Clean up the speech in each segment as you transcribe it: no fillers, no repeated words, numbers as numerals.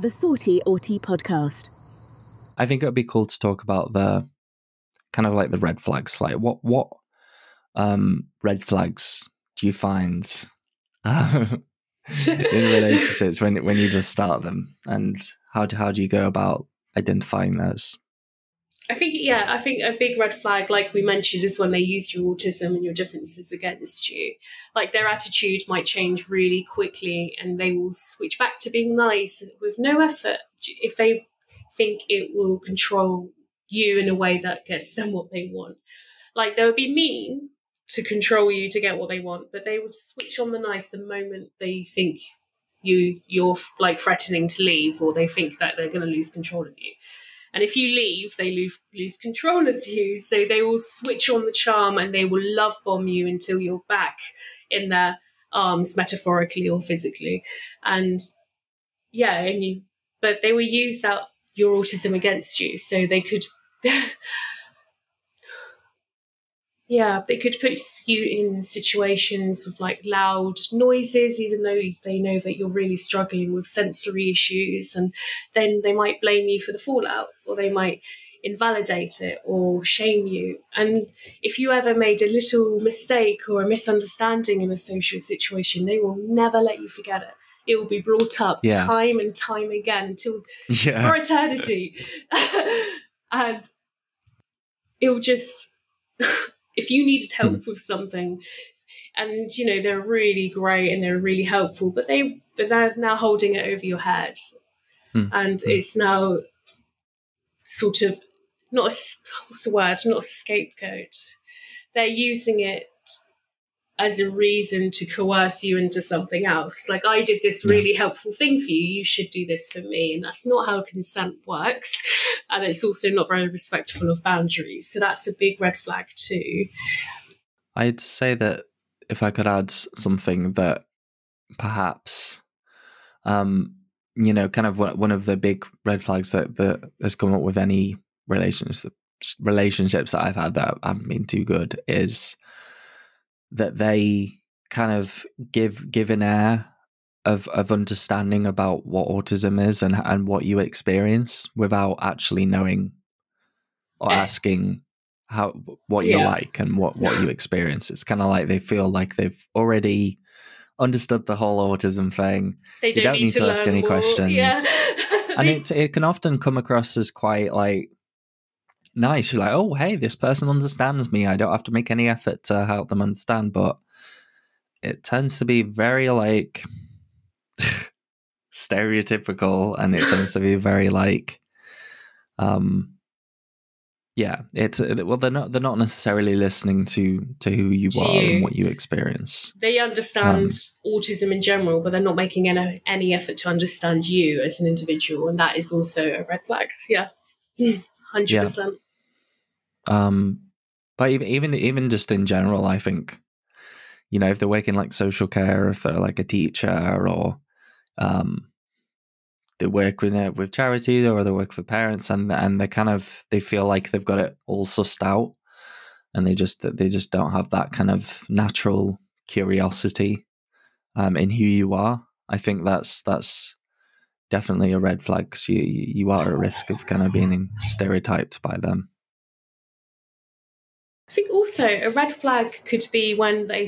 The Thoughty Auti Podcast. I think it would be cool to talk about the kind of like the red flags. Like what red flags do you find in relationships when you just start them, and how do you go about identifying those? I think a big red flag, like we mentioned, is when they use your autism and your differences against you. Like, their attitude might change really quickly and they will switch back to being nice with no effort if they think it will control you in a way that gets them what they want. Like, they would be mean to control you to get what they want, but they would switch on the nice the moment they think you're like threatening to leave, or they think that they're going to lose control of you. And if you leave, they lose control of you. So they will switch on the charm and they will love bomb you until you're back in their arms, metaphorically or physically. And yeah, but they will use that your autism against you. So they could, yeah, they could put you in situations with like loud noises, even though they know that you're really struggling with sensory issues. And then they might blame you for the fallout, or they might invalidate it or shame you. And if you ever made a little mistake or a misunderstanding in a social situation, they will never let you forget it. It will be brought up time and time again until for eternity. And it will just... If you needed help with something, and they're really great and they're really helpful, but they're now holding it over your head, and it's now sort of not a scapegoat. They're using it as a reason to coerce you into something else. Like, I did this really helpful thing for you, you should do this for me. And that's not how consent works. And it's also not very respectful of boundaries. So that's a big red flag too. I'd say that if I could add something, that perhaps, kind of one of the big red flags that has come up with any relationships that I've had that haven't been too good, is that they kind of give an air of understanding about what autism is and what you experience, without actually knowing or asking what you're like and what you experience. It's kind of like they feel like they've already understood the whole autism thing. They don't need to ask any questions. Yeah. And it can often come across as quite like nice. You're like, oh, hey, this person understands me. I don't have to make any effort to help them understand. But it tends to be very like stereotypical, and it tends to be very like, it's, well, they're not necessarily listening to who you are and what you experience. They understand autism in general, but they're not making any effort to understand you as an individual, and that is also a red flag. Yeah. 100%. But even just in general, I think, if they're working like social care, if they're like a teacher, or they work with charities, or they work for parents, and they kind of, they feel like they've got it all sussed out, and they just don't have that kind of natural curiosity in who you are. I think that's definitely a red flag, because you are at risk of kind of being stereotyped by them. I think also a red flag could be when they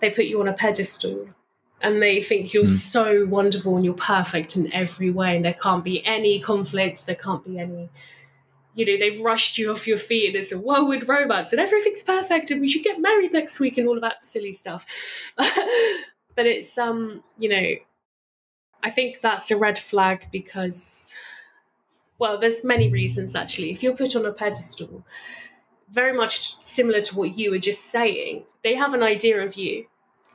put you on a pedestal and they think you're so wonderful and you're perfect in every way, and there can't be any conflicts, there can't be any, they've rushed you off your feet and it's a whirlwind romance and everything's perfect and we should get married next week and all of that silly stuff. But it's, I think that's a red flag because, well, there's many reasons actually. If you're put on a pedestal, very much similar to what you were just saying, they have an idea of you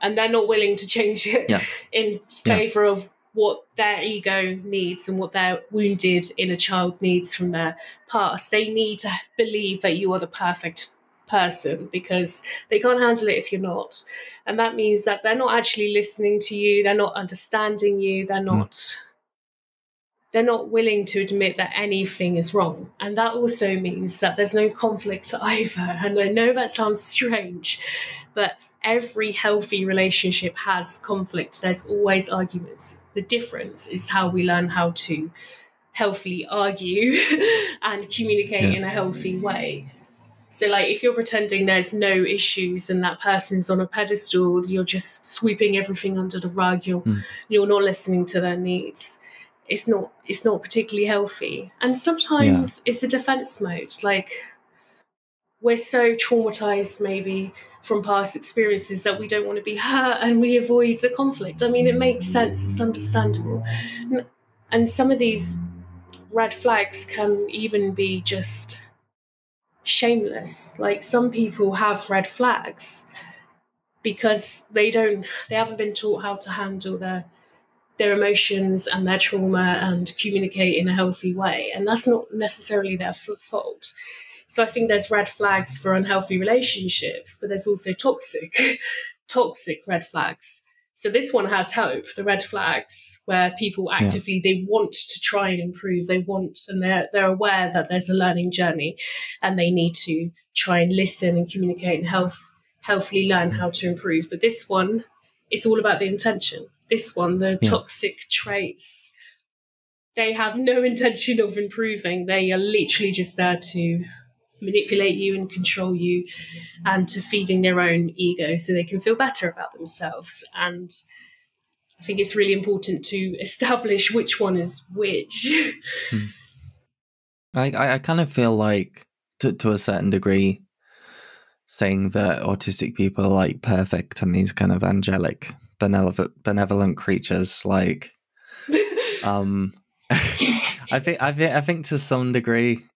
and they're not willing to change it in favour of what their ego needs and what their wounded inner child needs from their past. They need to believe that you are the perfect person because they can't handle it if you're not. And that means that they're not actually listening to you, they're not understanding you, they're not willing to admit that anything is wrong. And that also means that there's no conflict either. And I know that sounds strange, but every healthy relationship has conflict. There's always arguments. The difference is how we learn how to healthily argue and communicate in a healthy way. So like if you're pretending there's no issues and that person's on a pedestal, you're just sweeping everything under the rug, you're not listening to their needs. It's not particularly healthy. And sometimes it's a defense mode. Like we're so traumatized maybe from past experiences that we don't want to be hurt and we avoid the conflict. I mean, it makes sense. It's understandable. And some of these red flags can even be just shameless. Like some people have red flags because they haven't been taught how to handle their emotions and their trauma and communicate in a healthy way. And that's not necessarily their fault. So I think there's red flags for unhealthy relationships, but there's also toxic red flags. So this one has hope, the red flags, where people actively, they want to try and improve. They want, and they're aware that there's a learning journey and they need to try and listen and communicate and healthily learn how to improve. But this one, it's all about the intention. This one, the toxic traits, they have no intention of improving. They are literally just there to manipulate you and control you and to feeding their own ego so they can feel better about themselves. And I think it's really important to establish which one is which. I kind of feel like to a certain degree saying that autistic people are like perfect and these kind of angelic benevolent creatures, like I think to some degree,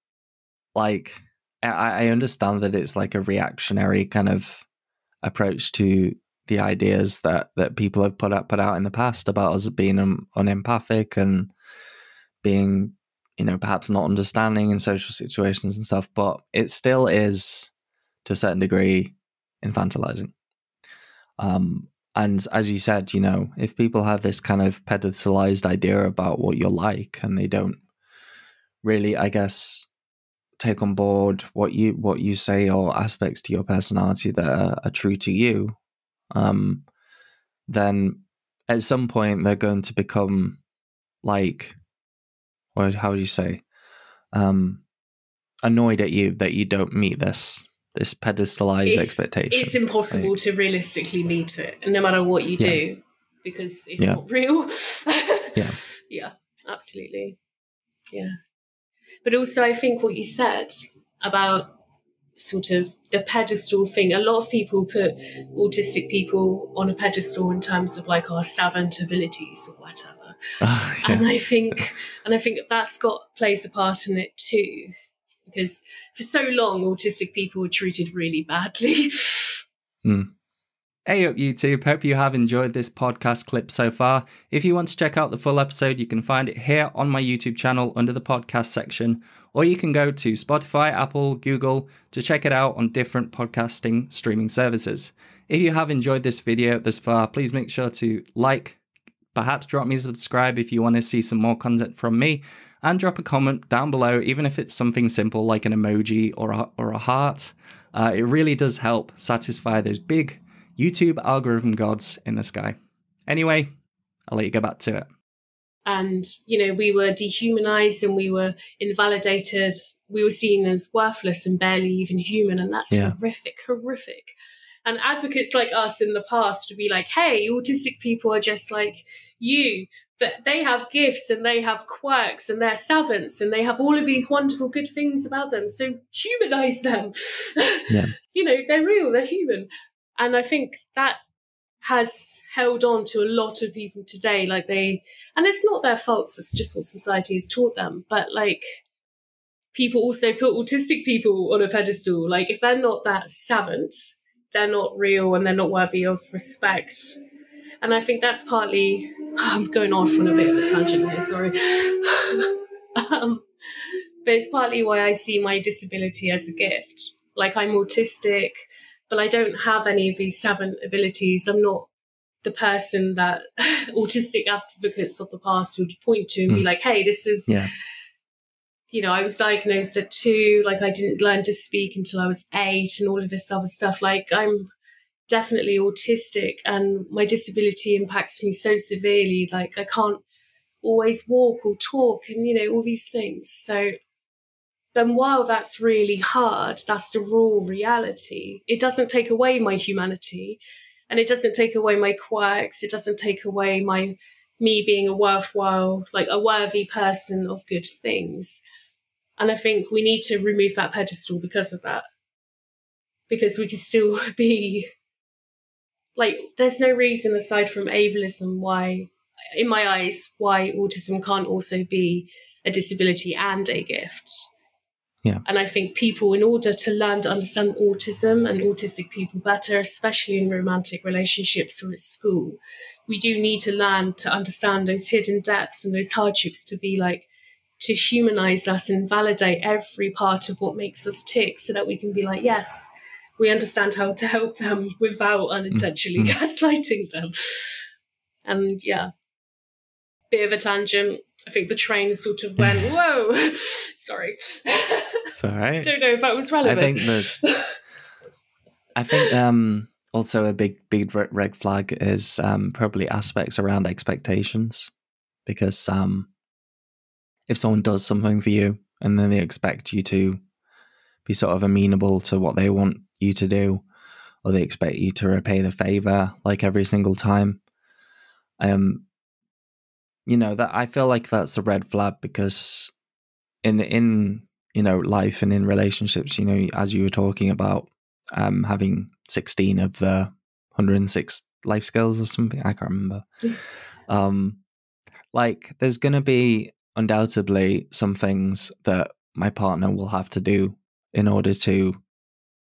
like I understand that it's like a reactionary kind of approach to the ideas that people have put out in the past about us being unempathic and being, you know, perhaps not understanding in social situations and stuff, but it still is to a certain degree infantilizing. And as you said, you know, if people have this kind of pedestalized idea about what you're like and they don't really, I guess, take on board what you say or aspects to your personality that are true to you, then at some point they're going to become like, or how would you say, annoyed at you that you don't meet this pedestalized expectation. It's impossible to realistically meet it, no matter what you do, because it's not real. Yeah, absolutely. Yeah. But also I think what you said about sort of the pedestal thing, a lot of people put autistic people on a pedestal in terms of like our savant abilities or whatever. And I think that's plays a part in it too, because for so long autistic people were treated really badly. Hey up YouTube, hope you have enjoyed this podcast clip so far. If you want to check out the full episode, you can find it here on my YouTube channel under the podcast section, or you can go to Spotify, Apple, Google to check it out on different podcasting streaming services. If you have enjoyed this video this far, please make sure to like, perhaps drop me a subscribe if you want to see some more content from me, and drop a comment down below, even if it's something simple like an emoji or a heart. It really does help satisfy those big YouTube algorithm gods in the sky. Anyway, I'll let you go back to it. And, you know, we were dehumanized and we were invalidated. We were seen as worthless and barely even human. And that's horrific. And advocates like us in the past would be like, hey, autistic people are just like you, but they have gifts and they have quirks and they're savants and they have all of these wonderful good things about them. So humanize them. You know, they're real, they're human. And I think that has held on to a lot of people today. Like and it's not their faults, it's just what society has taught them. But like people also put autistic people on a pedestal. Like if they're not that savant, they're not real and they're not worthy of respect. And I think that's partly, I'm going off on a bit of a tangent here, sorry. But it's partly why I see my disability as a gift. Like I'm autistic, but I don't have any of these savant abilities. I'm not the person that autistic advocates of the past would point to and be like, hey, this is, you know, I was diagnosed at 2, like I didn't learn to speak until I was 8 and all of this other stuff. Like I'm definitely autistic, and my disability impacts me so severely. Like, I can't always walk or talk and, you know, all these things. So then while that's really hard, that's the raw reality. It doesn't take away my humanity, and it doesn't take away my quirks. It doesn't take away me being a worthwhile, like a worthy person of good things. And I think we need to remove that pedestal because of that. Because we can still be, like, there's no reason aside from ableism why, in my eyes, why autism can't also be a disability and a gift. Yeah. And I think people, in order to learn to understand autism and autistic people better, especially in romantic relationships or at school, we do need to learn to understand those hidden depths and those hardships to be like, to humanize us and validate every part of what makes us tick, so that we can be like, yes, we understand how to help them without unintentionally gaslighting them. And yeah, bit of a tangent. I think the train sort of went, whoa, sorry. It's all right. Don't know if that was relevant. I think also a big red flag is probably aspects around expectations, because if someone does something for you and then they expect you to be sort of amenable to what they want you to do, or they expect you to repay the favor like every single time, you know, that I feel like that's a red flag, because in you know, life and in relationships, you know, as you were talking about, having 16 of the 106 life skills or something, I can't remember. Like, there's gonna be undoubtedly some things that my partner will have to do in order to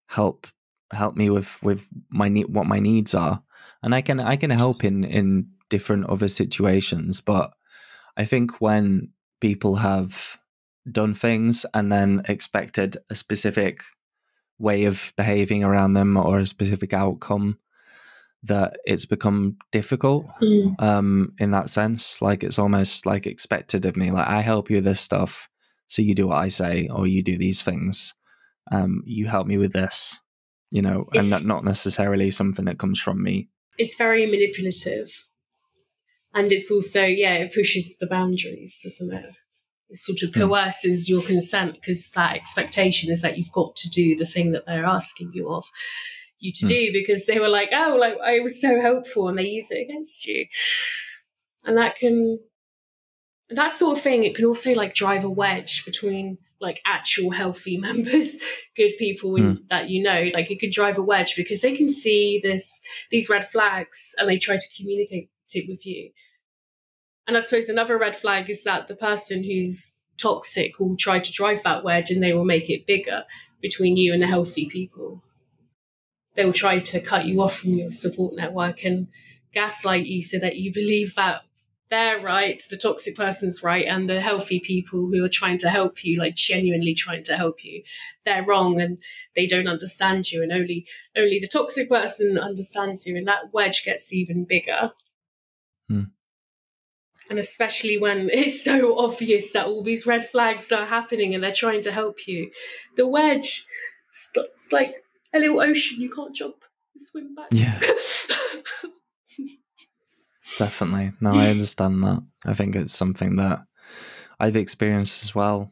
help me with my what my needs are, and I can help in different other situations. But I think when people have done things and then expected a specific way of behaving around them or a specific outcome, that it's become difficult in that sense. Like, it's almost like expected of me, like, I help you with this stuff, so you do what I say, or you do these things, you help me with this, you know, and that not necessarily something that comes from me. It's very manipulative. And it's also, yeah, it pushes the boundaries, doesn't it? It sort of coerces your consent, because that expectation is that you've got to do the thing that they're asking you of you to do, because they were like, oh, like, I was so helpful, and they use it against you. And that sort of thing, it can also like drive a wedge between like actual healthy members, good people that, you know, like, it could drive a wedge because they can see these red flags and they try to communicate it with you. And I suppose another red flag is that the person who's toxic will try to drive that wedge, and they will make it bigger between you and the healthy people. They will try to cut you off from your support network and gaslight you so that you believe that they're right, the toxic person's right, and the healthy people who are trying to help you, like genuinely trying to help you, they're wrong and they don't understand you, and only the toxic person understands you, and that wedge gets even bigger. And especially when it's so obvious that all these red flags are happening and they're trying to help you, the wedge, it's like a little ocean, you can't jump, swim back. Yeah. Definitely. No, I understand that. I think it's something that I've experienced as well.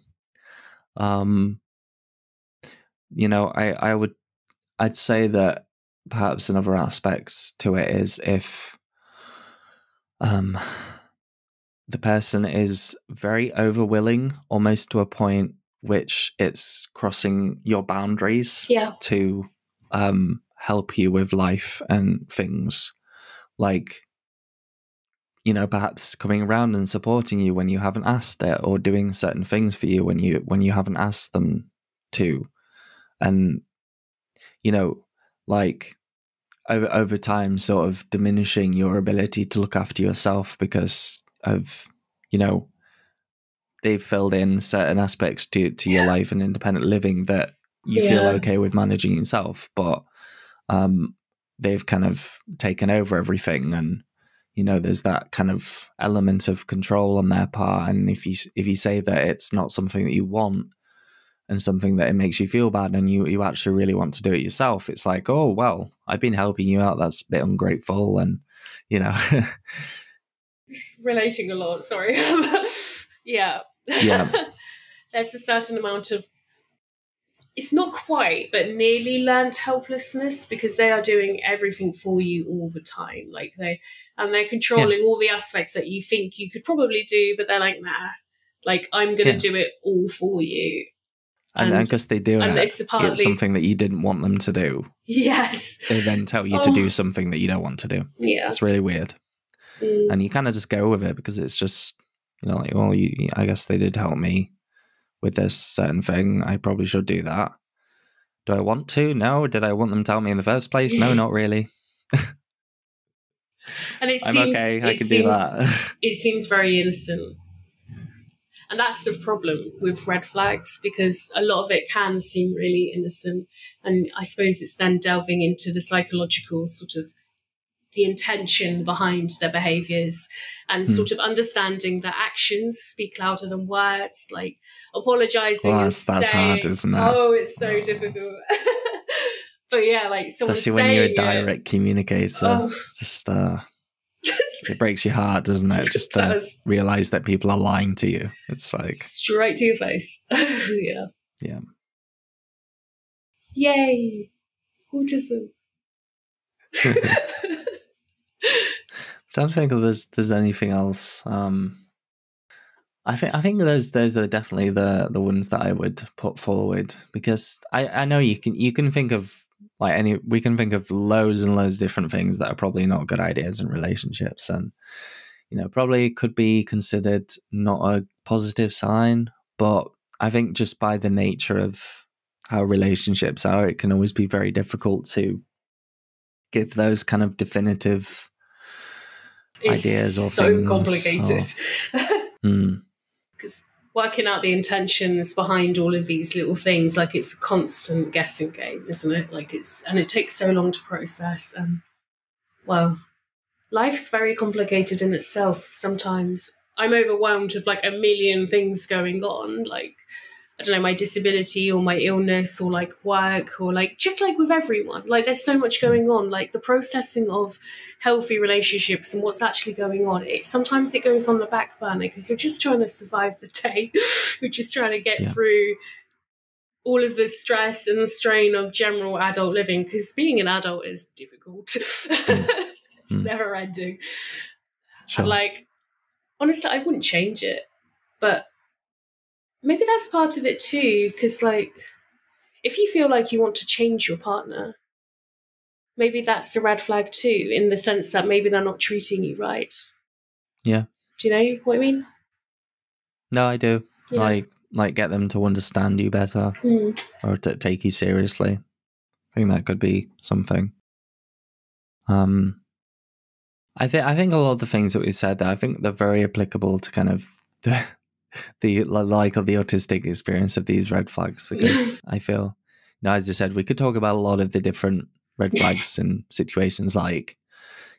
You know, I'd say that perhaps another aspect to it is if the person is very overwilling, almost to a point which it's crossing your boundaries to help you with life and things, like, you know, perhaps coming around and supporting you when you haven't asked it, or doing certain things for you when you haven't asked them to. And, you know, like, over time sort of diminishing your ability to look after yourself because of, you know, they've filled in certain aspects to your life and independent living that you feel okay with managing yourself, but they've kind of taken over everything. And, you know, there's that kind of element of control on their part. And if you say that it's not something that you want, and something that it makes you feel bad and you actually really want to do it yourself, it's like, oh, well, I've been helping you out. That's a bit ungrateful. And, you know. Relating a lot, sorry. Yeah. Yeah. There's a certain amount of, it's not quite, but nearly learnt helplessness, because they are doing everything for you all the time. Like they're controlling all the aspects that you think you could probably do, but they're like, nah, like I'm going to do it all for you. And because they do it's something that you didn't want them to do. Yes. They then tell you to do something that you don't want to do. Yeah. It's really weird. Mm. And you kind of just go with it because it's just, you know, like, well, I guess they did help me with this certain thing. I probably should do that. Do I want to? No. Did I want them to help me in the first place? No, not really. And it seems, I'm okay. I can do that. It seems very innocent. And that's the problem with red flags, because a lot of it can seem really innocent. And I suppose it's then delving into the psychological sort of the intention behind their behaviours and sort of understanding that actions speak louder than words, like apologising. Well, that's saying, hard, isn't it? Oh, it's so difficult. But yeah, like someone especially when you're a direct communicator, just it breaks your heart, doesn't it? Just to realise that people are lying to you. It's like straight to your face. Yeah. Yeah. Yay. Autism. I don't think there's anything else. I think those are definitely the ones that I would put forward, because I know you can think of like we can think of loads and loads of different things that are probably not good ideas in relationships, and you know probably could be considered not a positive sign. But I think just by the nature of how relationships are, it can always be very difficult to give those kind of definitive ideas or so things. Complicated because working out the intentions behind all of these little things, like it's a constant guessing game, isn't it? Like it takes so long to process, and well, life's very complicated in itself. Sometimes I'm overwhelmed with like a million things going on, like I don't know, my disability or my illness or like work or like just like with everyone, like there's so much going on, like the processing of healthy relationships and what's actually going on. It sometimes it goes on the back burner because you're just trying to survive the day. You're just trying to get through all of the stress and the strain of general adult living, because being an adult is difficult. It's never ending. Sure. And like, honestly, I wouldn't change it, but maybe that's part of it too, because like if you feel like you want to change your partner, maybe that's a red flag too, in the sense that maybe they're not treating you right. Yeah. Do you know what I mean? No, I do. Yeah. Like get them to understand you better or to take you seriously. I think that could be something. I think a lot of the things that we said there, I think they're very applicable to kind of the autistic experience of these red flags, because I feel, you know, as you said, we could talk about a lot of the different red flags and situations, like,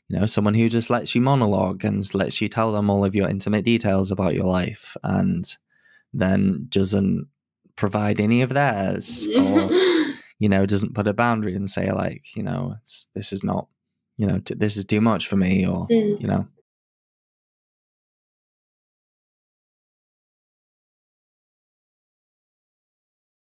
you know, someone who just lets you monologue and lets you tell them all of your intimate details about your life and then doesn't provide any of theirs, or, you know, doesn't put a boundary and say like, you know, this is not, you know, this is too much for me, or, you know,